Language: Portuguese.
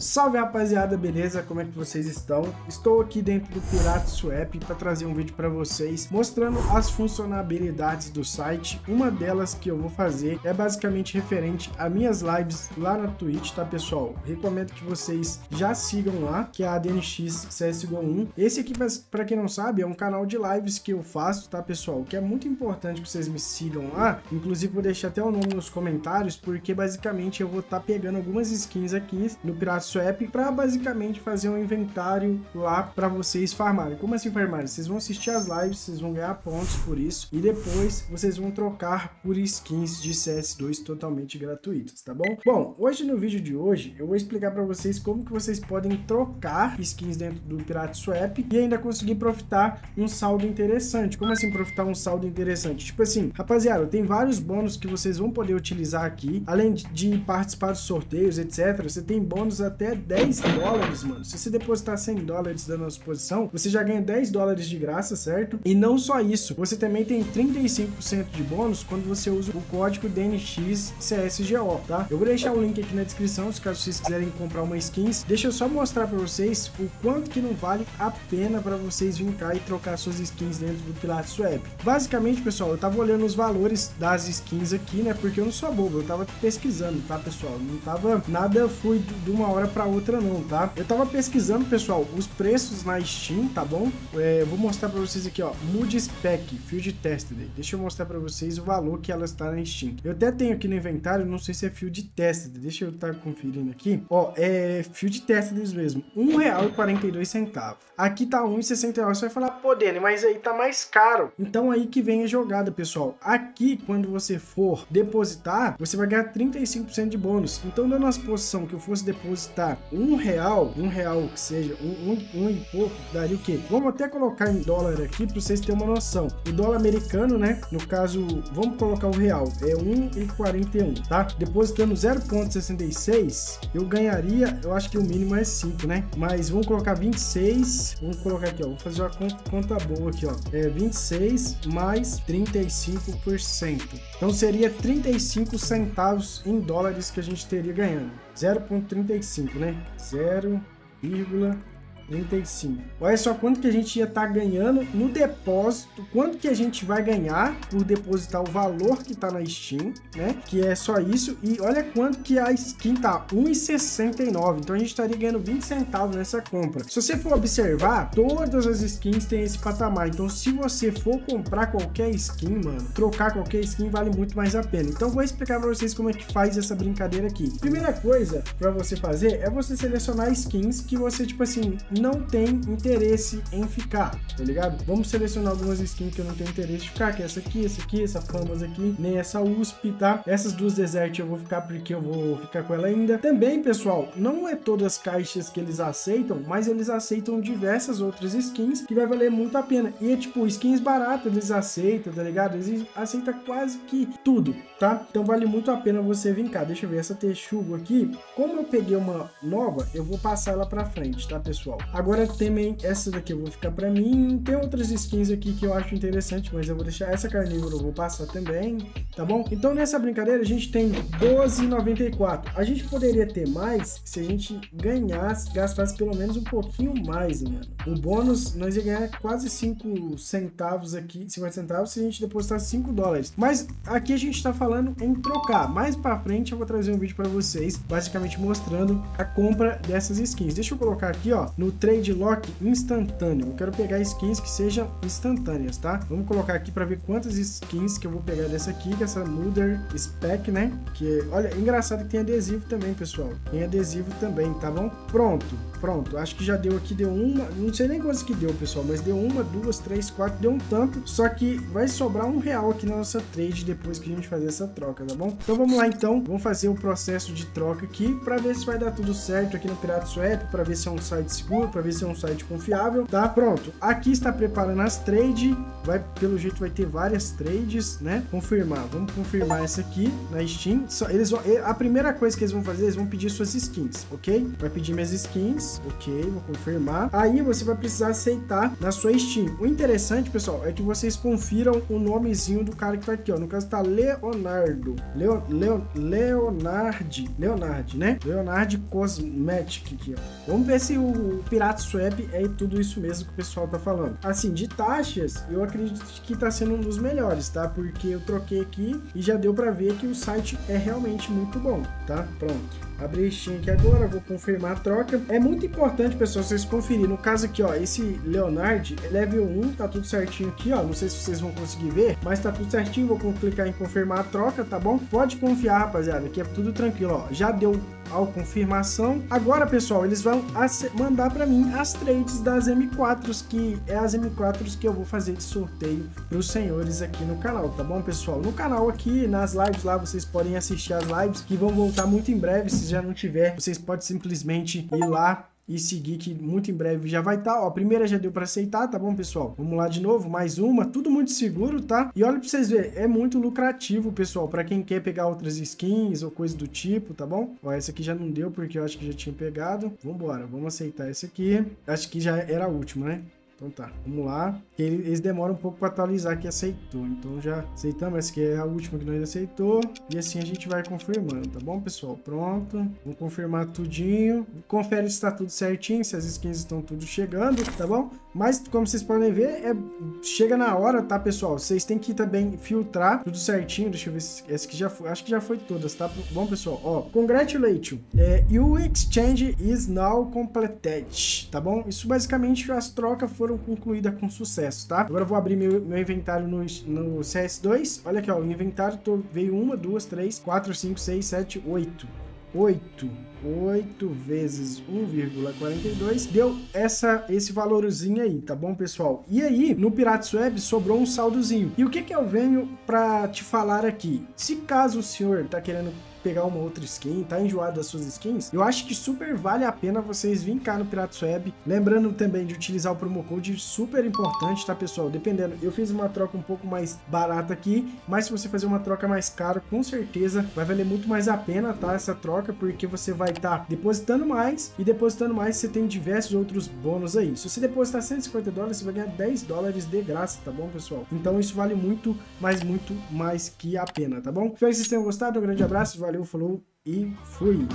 Salve rapaziada, beleza? Como é que vocês estão? Estou aqui dentro do PirateSwap para trazer um vídeo para vocês mostrando as funcionalidades do site. Uma delas que eu vou fazer é basicamente referente a minhas lives lá na Twitch, tá pessoal? Recomendo que vocês já sigam lá, que é a DNX CS2. Esse aqui, para quem não sabe, é um canal de lives que eu faço, tá pessoal? Que é muito importante que vocês me sigam lá. Inclusive vou deixar até o nome nos comentários, porque basicamente eu vou estar pegando algumas skins aqui no PirateSwap para basicamente fazer um inventário lá para vocês farmarem. Como assim farmarem? Vocês vão assistir as lives, vocês vão ganhar pontos por isso e depois vocês vão trocar por skins de CS2 totalmente gratuitas, tá bom? Bom, hoje no vídeo de hoje eu vou explicar para vocês como que vocês podem trocar skins dentro do PirateSwap e ainda conseguir profitar um saldo interessante. Como assim profitar um saldo interessante? Tipo assim, rapaziada, tem vários bônus que vocês vão poder utilizar aqui, além de participar dos sorteios, etc. Você tem bônus até 10 dólares, mano. Se você depositar 100 dólares da nossa posição, você já ganha 10 dólares de graça, certo? E não só isso, você também tem 35% de bônus quando você usa o código DNXCSGO, tá? Eu vou deixar o link aqui na descrição, se caso vocês quiserem comprar uma skins. Deixa eu só mostrar pra vocês o quanto que não vale a pena pra vocês virem cá e trocar suas skins dentro do PirateSwap. Basicamente, pessoal, eu tava olhando os valores das skins aqui, né? Porque eu não sou bobo, eu tava pesquisando, tá, pessoal? Não tava nada fui de uma hora pra outra não, tá? Eu tava pesquisando, pessoal, os preços na Steam, tá bom? Eu vou mostrar pra vocês aqui, ó, Mood Spec Field Tested. Deixa eu mostrar pra vocês o valor que ela está na Steam. Eu até tenho aqui no inventário, não sei se é Field Tested, deixa eu estar conferindo aqui. Ó, é Field Tested mesmo, R$1,42. Aqui tá R$1,69, você vai falar, pô, Dani, mas aí tá mais caro. Então aí que vem a jogada, pessoal. Aqui, quando você for depositar, você vai ganhar 35% de bônus. Então, dando as posições que eu fosse depositar um real que seja, um e pouco, daria o quê? Vamos até colocar em dólar aqui para vocês terem uma noção. O dólar americano, né? No caso, vamos colocar o real, é 1,41, tá? Depositando 0,66, eu ganharia, eu acho que o mínimo é 5, né? Mas vamos colocar 26, vamos colocar aqui, ó, vou fazer uma conta boa aqui, ó. É 26 mais 35%. Então seria 35 centavos em dólares que a gente teria ganhando. 0,35, né? 0,35. Olha só quanto que a gente ia estar ganhando no depósito, quanto que a gente vai ganhar por depositar o valor que tá na Steam, né? Que é só isso. E olha quanto que a skin tá, R$1,69. Então a gente estaria ganhando 20 centavos nessa compra. Se você for observar, todas as skins têm esse patamar. Então se você for comprar qualquer skin, mano, trocar qualquer skin vale muito mais a pena. Então vou explicar para vocês como é que faz essa brincadeira aqui. Primeira coisa para você fazer é você selecionar skins que você, tipo assim, não tem interesse em ficar, tá ligado? Vamos selecionar algumas skins que eu não tenho interesse de ficar, que é essa aqui, essa Famas aqui, nem essa USP, tá? Essas duas Desert eu vou ficar porque eu vou ficar com ela ainda. Também, pessoal, não é todas as caixas que eles aceitam, mas eles aceitam diversas outras skins que vai valer muito a pena. E é tipo, skins baratas eles aceitam, tá ligado? Eles aceitam quase que tudo, tá? Então vale muito a pena você vir cá. Deixa eu ver essa Texugo aqui. Como eu peguei uma nova, eu vou passar ela pra frente, tá, pessoal? Agora também essa daqui eu vou ficar pra mim. Tem outras skins aqui que eu acho interessante, mas eu vou deixar essa carnívora, eu vou passar também, tá bom? Então nessa brincadeira a gente tem 12,94. A gente poderia ter mais se a gente ganhasse, gastasse pelo menos um pouquinho mais, mano. O bônus, nós ia ganhar quase 5 centavos aqui, 50 centavos se a gente depositar 5 dólares. Mas aqui a gente tá falando em trocar. Mais pra frente eu vou trazer um vídeo pra vocês, basicamente mostrando a compra dessas skins. Deixa eu colocar aqui, ó, no Trade Lock instantâneo. Eu quero pegar skins que sejam instantâneas, tá? Vamos colocar aqui para ver quantas skins que eu vou pegar dessa aqui, que essa Mother Spec, né? Que, olha, engraçado que tem adesivo também, pessoal. Tem adesivo também, tá bom? Pronto, pronto. Acho que já deu aqui, deu uma, não sei nem quantas que deu, pessoal, mas deu uma, duas, três, quatro, deu um tanto. Só que vai sobrar R$1 aqui na nossa trade depois que a gente fazer essa troca, tá bom? Então vamos lá, então. Vamos fazer o processo de troca aqui para ver se vai dar tudo certo aqui no PirateSwap, para ver se é um site seguro, seguro, para ver se é um site confiável, tá? Pronto, aqui está preparando as trades, vai, pelo jeito vai ter várias trades, né? Confirmar, vamos confirmar essa aqui na Steam. Eles vão, a primeira coisa que eles vão fazer, eles vão pedir suas skins, ok? Vai pedir minhas skins, ok, vou confirmar. Aí você vai precisar aceitar na sua Steam. O interessante, pessoal, é que vocês confiram o nomezinho do cara que tá aqui, ó. No caso tá Leonardo, Leonardo, né? Leonardo Cosmetic aqui, ó. Vamos ver se o PirateSwap é tudo isso mesmo que o pessoal tá falando. Assim, de taxas, eu acredito que tá sendo um dos melhores, tá? Porque eu troquei aqui e já deu pra ver que o site é realmente muito bom, tá? Pronto. Abri a Steam aqui agora, vou confirmar a troca. É muito importante, pessoal, vocês conferirem. No caso aqui, ó, esse Leonardo é level 1, tá tudo certinho aqui, ó. Não sei se vocês vão conseguir ver, mas tá tudo certinho. Vou clicar em confirmar a troca, tá bom? Pode confiar, rapaziada, que é tudo tranquilo, ó. Já deu a confirmação. Agora, pessoal, eles vão mandar para mim as trades das M4s, que é as M4s que eu vou fazer de sorteio para os senhores aqui no canal, tá bom, pessoal? No canal aqui, nas lives lá, vocês podem assistir as lives, que vão voltar muito em breve. Se já não tiver, vocês podem simplesmente ir lá e seguir, que muito em breve já vai estar. Ó, a primeira já deu para aceitar, tá bom, pessoal? Vamos lá de novo, mais uma, tudo muito seguro, tá? E olha para vocês verem, é muito lucrativo, pessoal, para quem quer pegar outras skins ou coisa do tipo, tá bom? Ó, essa aqui já não deu, porque eu acho que já tinha pegado. Vambora, vamos aceitar essa aqui. Acho que já era a última, né? Então tá, vamos lá. Eles demoram um pouco para atualizar que aceitou. Então já aceitamos, essa aqui é a última que nós aceitou. E assim a gente vai confirmando, tá bom, pessoal? Pronto. Vamos confirmar tudinho. Confere se está tudo certinho, se as skins estão tudo chegando, tá bom? Mas como vocês podem ver, chega na hora, tá, pessoal? Vocês têm que também filtrar tudo certinho. Deixa eu ver se essa aqui já foi. Acho que já foi todas, tá bom, pessoal? Ó, congratulate. Your exchange is now completed, tá bom? Isso basicamente, as trocas foram concluída com sucesso, tá? Agora eu vou abrir meu inventário no CS2. Olha aqui, ó, o inventário veio 1, 2, 3, 4, 5, 6, 7, 8 vezes 1,42, deu esse valorzinho aí, tá bom, pessoal? E aí, no PirateSwap sobrou um saldozinho. E o que eu venho pra te falar aqui? Se caso o senhor tá querendo pegar uma outra skin, tá enjoado das suas skins, eu acho que super vale a pena vocês virem cá no PirateSwap, lembrando também de utilizar o promo code, super importante, tá, pessoal? Dependendo, eu fiz uma troca um pouco mais barata aqui, mas se você fazer uma troca mais cara, com certeza vai valer muito mais a pena, tá, essa troca, porque você vai estar depositando mais, e depositando mais você tem diversos outros bônus aí. Se você depositar 150 dólares, você vai ganhar 10 dólares de graça, tá bom, pessoal? Então isso vale muito mais que a pena, tá bom? Espero que vocês tenham gostado, um grande abraço, valeu, falou e fui!